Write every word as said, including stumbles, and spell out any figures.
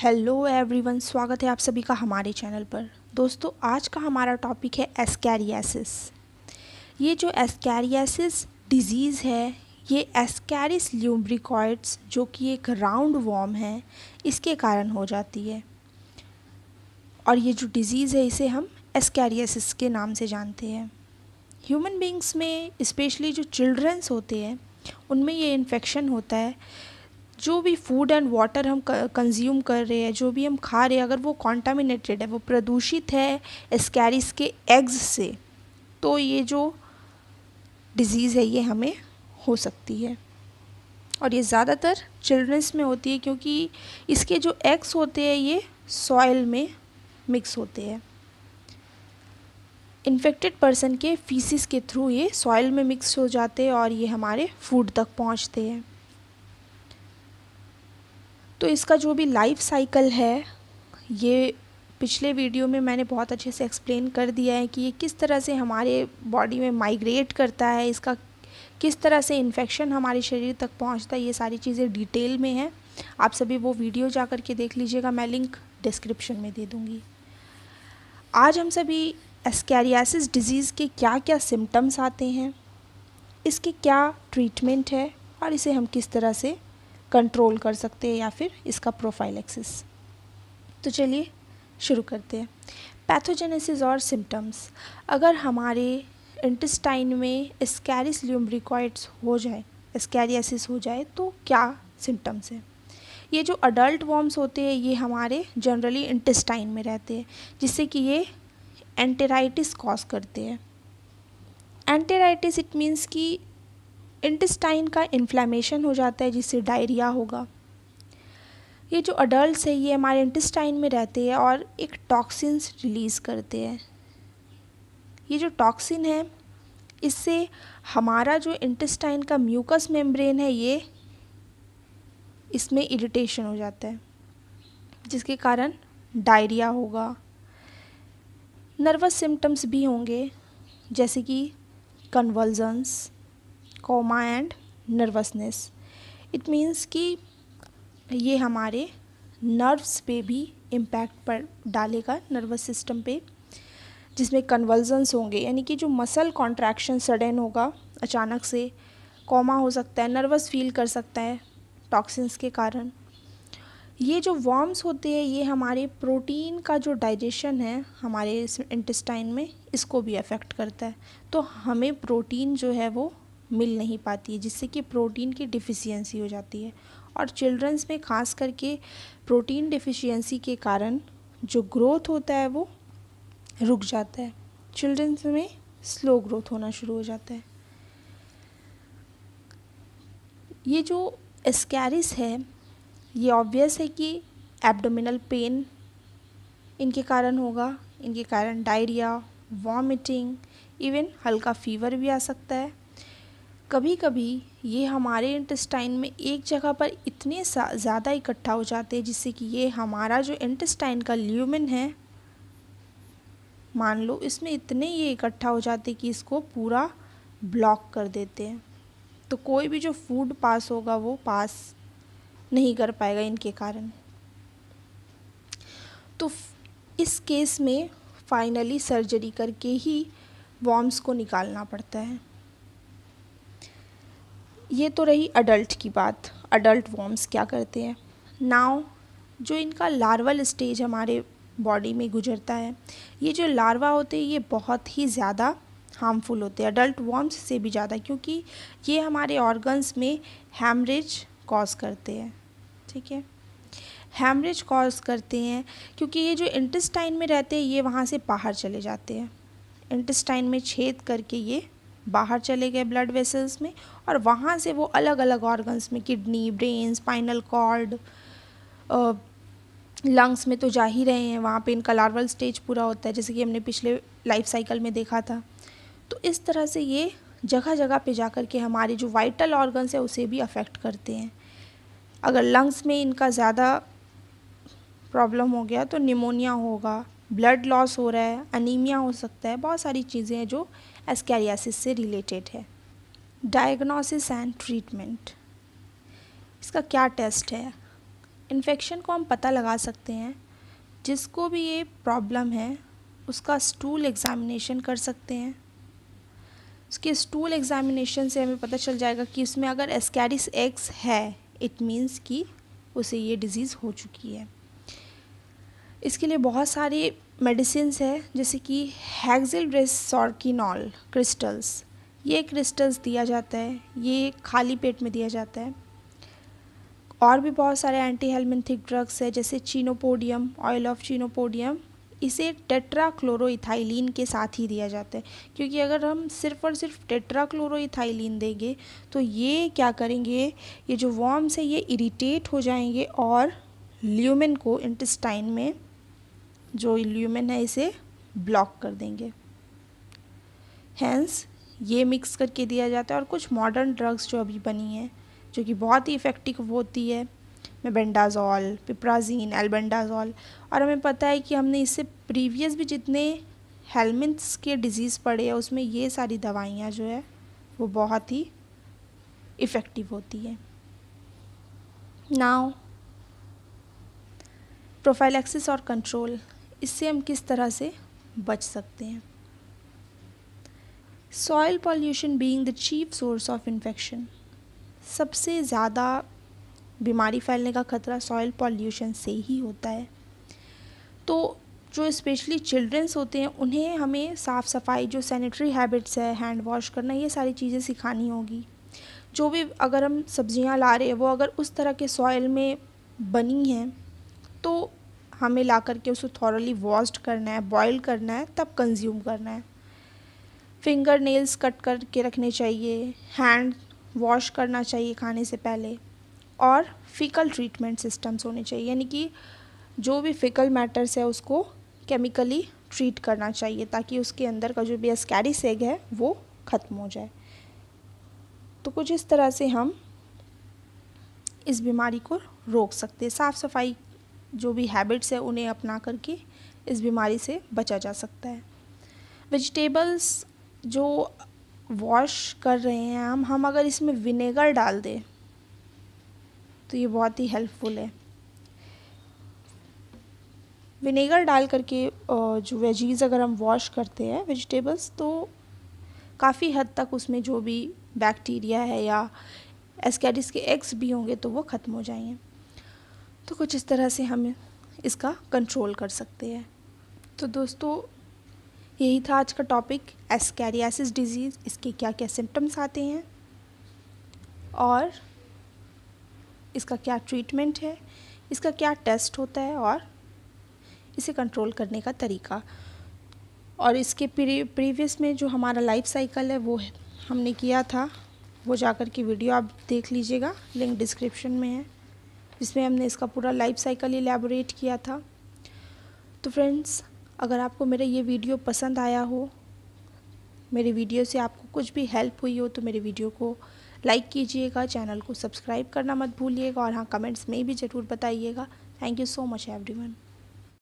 Hello everyone, स्वागत है आप सभी का हमारे चैनल पर। दोस्तों, आज का हमारा टॉपिक है एस्कैरियासिस। ये जो एस्कैरियासिस डिजीज़ है, ये एस्कैरिस ल्यूम्ब्रिकॉइड्स जो कि एक राउंड वॉर्म है, इसके कारण हो जाती है। और ये जो डिज़ीज़ है इसे हम एस्कैरियासिस के नाम से जानते हैं। ह्यूमन बींग्स में, स्पेशली जो चिल्ड्रंस होते हैं, उनमें ये इन्फेक्शन होता है। जो भी फूड एंड वाटर हम कंज्यूम कर रहे हैं, जो भी हम खा रहे हैं, अगर वो कॉन्टामिनेटेड है, वो प्रदूषित है एस्कैरिस के एग्स से, तो ये जो डिजीज़ है ये हमें हो सकती है। और ये ज़्यादातर चिल्ड्रंस में होती है क्योंकि इसके जो एग्स होते हैं ये सॉइल में मिक्स होते हैं। इन्फेक्टेड पर्सन के फीसिस के थ्रू ये सॉइल में मिक्स हो जाते हैं और ये हमारे फूड तक पहुँचते हैं। तो इसका जो भी लाइफ साइकिल है, ये पिछले वीडियो में मैंने बहुत अच्छे से एक्सप्लेन कर दिया है कि ये किस तरह से हमारे बॉडी में माइग्रेट करता है, इसका किस तरह से इन्फेक्शन हमारे शरीर तक पहुंचता है, ये सारी चीज़ें डिटेल में हैं। आप सभी वो वीडियो जा कर के देख लीजिएगा, मैं लिंक डिस्क्रिप्शन में दे दूँगी। आज हम सभी एस्कैरियासिस डिज़ीज़ के क्या क्या सिम्टम्स आते हैं, इसके क्या ट्रीटमेंट है और इसे हम किस तरह से कंट्रोल कर सकते हैं या फिर इसका प्रोफाइलैक्सिस। तो चलिए शुरू करते हैं। पैथोजेनेसिस और सिम्टम्स। अगर हमारे इंटेस्टाइन में एस्कैरिस ल्यूम्ब्रिकॉइड्स हो जाए, एस्कैरियासिस हो जाए, तो क्या सिम्टम्स हैं? ये जो अडल्ट वॉर्म्स होते हैं ये हमारे जनरली इंटेस्टाइन में रहते हैं, जिससे कि ये एंटेराइटिस कॉज करते हैं। एंटेराइटिस इट मीन्स कि इंटेस्टाइन का इन्फ्लेमेशन हो जाता है, जिससे डायरिया होगा। ये जो अडल्ट्स है ये हमारे इंटेस्टाइन में रहते हैं और एक टॉक्सिन्स रिलीज़ करते हैं। ये जो टॉक्सिन है इससे हमारा जो इंटेस्टाइन का म्यूकस मेम्ब्रेन है ये, इसमें इरिटेशन हो जाता है, जिसके कारण डायरिया होगा। नर्वस सिम्टम्स भी होंगे, जैसे कि convulsions, coma and nervousness. It means कि ये हमारे नर्व्स पे भी इम्पैक्ट पर डालेगा, नर्वस सिस्टम पे, जिसमें कन्वल्जन्स होंगे, यानी कि जो मसल कॉन्ट्रैक्शन सडन होगा अचानक से। कोमा हो सकता है, नर्वस फील कर सकता है टॉक्सिन्स के कारण। ये जो वॉर्म्स होते हैं ये हमारे प्रोटीन का जो डाइजेशन है हमारे इंटेस्टाइन में, इसको भी अफेक्ट करता है। तो हमें प्रोटीन जो है वो मिल नहीं पाती है, जिससे कि प्रोटीन की डिफिशियंसी हो जाती है। और चिल्ड्रंस में खास करके प्रोटीन डिफिशियंसी के कारण जो ग्रोथ होता है वो रुक जाता है, चिल्ड्रंस में स्लो ग्रोथ होना शुरू हो जाता है। ये जो एस्कैरिस है ये ऑब्वियस है कि एब्डोमिनल पेन इनके कारण होगा, इनके कारण डायरिया, वॉमिटिंग, इवन हल्का फीवर भी आ सकता है। कभी कभी ये हमारे इंटेस्टाइन में एक जगह पर इतने ज़्यादा इकट्ठा हो जाते हैं जिससे कि ये हमारा जो इंटेस्टाइन का ल्यूमेन है, मान लो, इसमें इतने ये इकट्ठा हो जाते हैं कि इसको पूरा ब्लॉक कर देते हैं। तो कोई भी जो फूड पास होगा वो पास नहीं कर पाएगा इनके कारण। तो इस केस में फाइनली सर्जरी करके ही वॉर्म्स को निकालना पड़ता है। ये तो रही अडल्ट की बात, अडल्ट वॉर्म्स क्या करते हैं। नाउ जो इनका लार्वल स्टेज हमारे बॉडी में गुजरता है, ये जो लार्वा होते हैं ये बहुत ही ज़्यादा हार्मफुल होते हैं, अडल्ट वॉर्म्स से भी ज़्यादा, क्योंकि ये हमारे ऑर्गन्स में हैमरेज कॉज करते हैं। ठीक है, हैमरेज कॉज करते हैं क्योंकि ये जो इंटेस्टाइन में रहते हैं ये वहाँ से बाहर चले जाते हैं। इंटेस्टाइन में छेद करके ये बाहर चले गए ब्लड वेसल्स में, और वहाँ से वो अलग अलग ऑर्गन्स में, kidney, brain, spinal cord, lungs में तो जा ही रहे हैं, वहाँ पे इनका लार्वल स्टेज पूरा होता है, जैसे कि हमने पिछले लाइफ साइकिल में देखा था। तो इस तरह से ये जगह जगह पे जा कर के हमारे जो वाइटल ऑर्गन्स हैं उसे भी अफेक्ट करते हैं। अगर लंग्स में इनका ज़्यादा प्रॉब्लम हो गया तो निमोनिया होगा, ब्लड लॉस हो रहा है, अनीमिया हो सकता है, बहुत सारी चीज़ें हैं जो एस्कैरियासिस से रिलेटेड है। डायग्नोसिस एंड ट्रीटमेंट, इसका क्या टेस्ट है? इन्फेक्शन को हम पता लगा सकते हैं। जिसको भी ये प्रॉब्लम है उसका स्टूल एग्ज़ामिनेशन कर सकते हैं। उसके स्टूल एग्ज़ामिनेशन से हमें पता चल जाएगा कि इसमें अगर एस्कैरिस एग्स है, इट मीन्स कि उसे ये डिज़ीज़ हो चुकी है। इसके लिए बहुत सारी मेडिसिन्स है, जैसे कि हेक्सिल रेसॉर्किनॉल क्रिस्टल्स, ये क्रिस्टल्स दिया जाता है, ये खाली पेट में दिया जाता है। और भी बहुत सारे एंटी हेलमिंथिक ड्रग्स है, जैसे चीनोपोडियम ऑयल ऑफ चीनोपोडियम, इसे टेट्राक्लोरोइथाइलिन के साथ ही दिया जाता है, क्योंकि अगर हम सिर्फ और सिर्फ टेट्राक्लोरोइथाइलिन देंगे तो ये क्या करेंगे, ये जो वॉर्म्स है ये इरिटेट हो जाएंगे और ल्यूमेन को, इंटेस्टाइन में जो ल्यूमेन है इसे ब्लॉक कर देंगे। हैंस ये मिक्स करके दिया जाता है। और कुछ मॉडर्न ड्रग्स जो अभी बनी हैं जो कि बहुत ही इफ़ेक्टिव होती है, मेबेंडाजोल, पिपराजीन, एल्बेंडाजोल। और हमें पता है कि हमने इससे प्रीवियस भी जितने हेलमिंथ्स के डिजीज़ पड़े हैं उसमें ये सारी दवाइयाँ जो है वो बहुत ही इफ़ेक्टिव होती है। नाउ प्रोफाइलैक्सिस और कंट्रोल, इससे हम किस तरह से बच सकते हैं। Soil pollution being the chief source of infection, सबसे ज़्यादा बीमारी फैलने का खतरा सॉइल पॉल्यूशन से ही होता है। तो जो स्पेशली चिल्ड्रंस होते हैं उन्हें हमें साफ़ सफाई, जो सैनिटरी हैबिट्स है, हैंड वॉश करना, ये सारी चीज़ें सिखानी होगी। जो भी अगर हम सब्जियां ला रहे हैं वो अगर उस तरह के सॉइल में बनी हैं तो हमें ला करके उसको थॉरली वॉश्ड करना है, बॉयल करना है, तब कंज्यूम करना है। फिंगर नेल्स कट करके रखने चाहिए, हैंड वॉश करना चाहिए खाने से पहले। और फ़िकल ट्रीटमेंट सिस्टम्स होने चाहिए, यानी कि जो भी फ़िकल मैटर्स है उसको केमिकली ट्रीट करना चाहिए ताकि उसके अंदर का जो भी एस्कैरिस एग है वो ख़त्म हो जाए। तो कुछ इस तरह से हम इस बीमारी को रोक सकते हैं। साफ़ सफाई जो भी हैबिट्स है उन्हें अपना करके इस बीमारी से बचा जा सकता है। वेजिटेबल्स जो वॉश कर रहे हैं हम हम अगर इसमें विनेगर डाल दें तो ये बहुत ही हेल्पफुल है। विनेगर डाल करके जो वेजीज़ अगर हम वॉश करते हैं, वेजिटेबल्स, तो काफ़ी हद तक उसमें जो भी बैक्टीरिया है या एस्कैरिस के एग्स भी होंगे तो वो ख़त्म हो जाएंगे। तो कुछ इस तरह से हम इसका कंट्रोल कर सकते हैं। तो दोस्तों यही था आज का टॉपिक, एस्कैरियासिस डिज़ीज़, इसके क्या क्या सिम्टम्स आते हैं और इसका क्या ट्रीटमेंट है, इसका क्या टेस्ट होता है और इसे कंट्रोल करने का तरीका। और इसके प्रीवियस में जो हमारा लाइफ साइकिल है वो हमने किया था, वो जाकर के वीडियो आप देख लीजिएगा, लिंक डिस्क्रिप्शन में है, जिसमें हमने इसका पूरा लाइफ साइकिल इलैबोरेट किया था। तो फ्रेंड्स, अगर आपको मेरा ये वीडियो पसंद आया हो, मेरे वीडियो से आपको कुछ भी हेल्प हुई हो, तो मेरे वीडियो को लाइक कीजिएगा, चैनल को सब्सक्राइब करना मत भूलिएगा, और हाँ, कमेंट्स में भी ज़रूर बताइएगा। Thank you so much everyone.